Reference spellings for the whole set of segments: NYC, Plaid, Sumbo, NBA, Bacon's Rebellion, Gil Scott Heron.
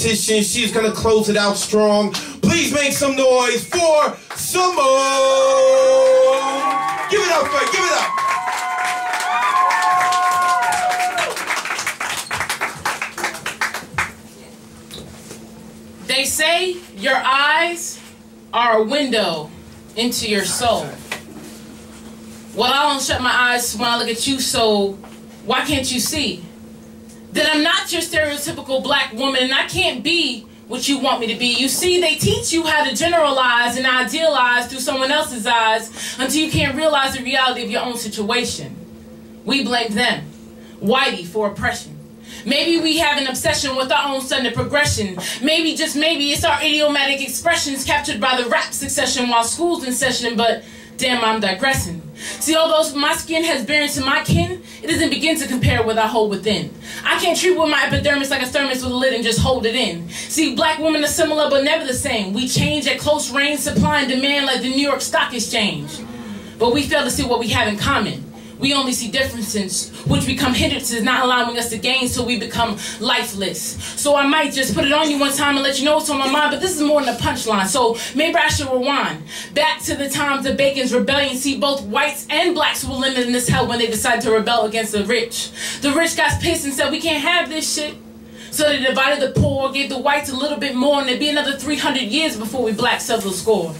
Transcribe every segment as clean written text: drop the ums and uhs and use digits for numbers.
competition. She's gonna close it out strong. Please make some noise for Sumbo! Give it up for her, give it up! They say your eyes are a window into your soul. Well, I don't shut my eyes when I look at you, so why can't you see that I'm not your stereotypical black woman and I can't be what you want me to be? You see, they teach you how to generalize and idealize through someone else's eyes until you can't realize the reality of your own situation. We blame them, Whitey, for oppression. Maybe we have an obsession with our own sudden progression. Maybe, just maybe, it's our idiomatic expressions captured by the rap succession while school's in session, but damn, I'm digressing. See, although my skin has bearing to my kin, it doesn't begin to compare with what I hold within. I can't treat with my epidermis like a thermos with a lid and just hold it in. See, black women are similar but never the same. We change at close range, supply and demand like the New York Stock Exchange. But we fail to see what we have in common. We only see differences, which become hindrances, not allowing us to gain, so we become lifeless. So I might just put it on you one time and let you know what's on my mind, but this is more than a punchline, so maybe I should rewind. Back to the times of Bacon's Rebellion. See, both whites and blacks were limited in this hell when they decided to rebel against the rich. The rich got pissed and said, we can't have this shit. So they divided the poor, gave the whites a little bit more, and it'd be another 300 years before we blacks settle the score.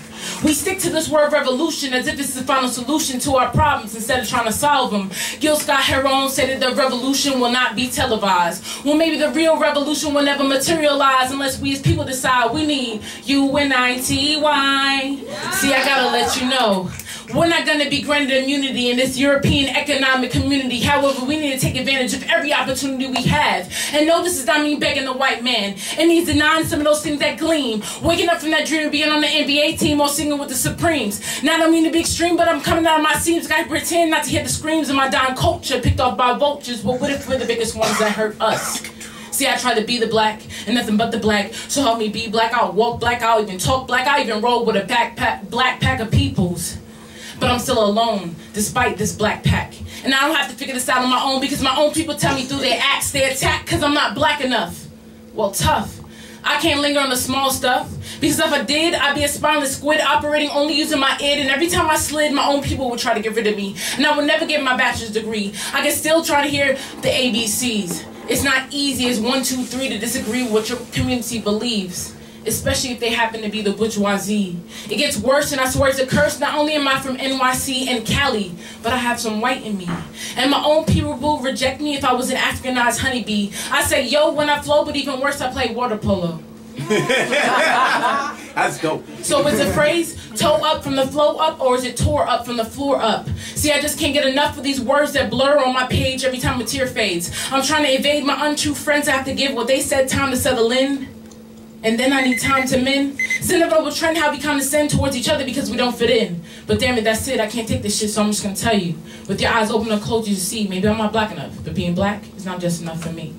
We stick to this word revolution as if it's the final solution to our problems instead of trying to solve them. Gil Scott Heron said that the revolution will not be televised. Well, maybe the real revolution will never materialize unless we as people decide we need unity. See, I gotta let you know, we're not going to be granted immunity in this European economic community. However, we need to take advantage of every opportunity we have. And no, this is not me begging the white man. It means denying some of those things that gleam. Waking up from that dream of being on the NBA team or singing with the Supremes. Now, I don't mean to be extreme, but I'm coming out of my seams. I pretend not to hear the screams of my dying culture picked off by vultures. But what if we're the biggest ones that hurt us? See, I try to be the black and nothing but the black. So help me be black. I'll walk black. I'll even talk black. I even roll with a black pack of peoples. But I'm still alone, despite this black pack. And I don't have to figure this out on my own because my own people tell me through their acts, they attack because I'm not black enough. Well, tough. I can't linger on the small stuff because if I did, I'd be a spineless squid operating only using my id, and every time I slid, my own people would try to get rid of me. And I would never get my bachelor's degree. I can still try to hear the ABCs. It's not easy as 1, 2, 3 to disagree with what your community believes, especially if they happen to be the bourgeoisie. It gets worse, and I swear it's a curse. Not only am I from NYC and Cali, but I have some white in me. And my own people will reject me if I was an Africanized honeybee. I say, yo, when I flow, but even worse, I play water polo. That's dope. So is the phrase toe up from the flow up, or is it tore up from the floor up? See, I just can't get enough of these words that blur on my page every time a tear fades. I'm trying to evade my untrue friends. I have to give what they said time to settle in. And then I need time to mend. It's an inevitable trend how we condescend towards each other because we don't fit in. But damn it, that's it. I can't take this shit, so I'm just gonna tell you. With your eyes open or closed, you see, maybe I'm not black enough. But being black is not just enough for me.